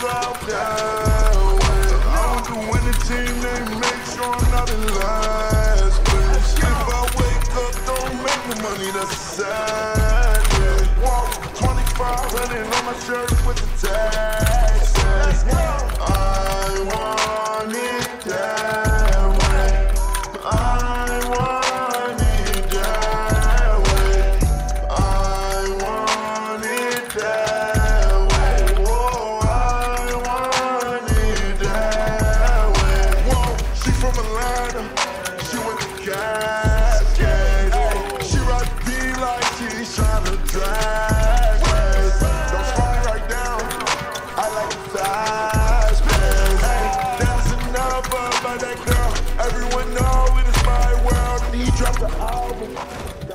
I'll die with. I want to win the team, they make sure I'm not in last place. If I wake up, don't make the money, that's sad. Yeah. Walk 2500 on my shirt with the taxes. I want it that way. I want it that way. I want it that way. Everyone know it is my world, and he dropped the album.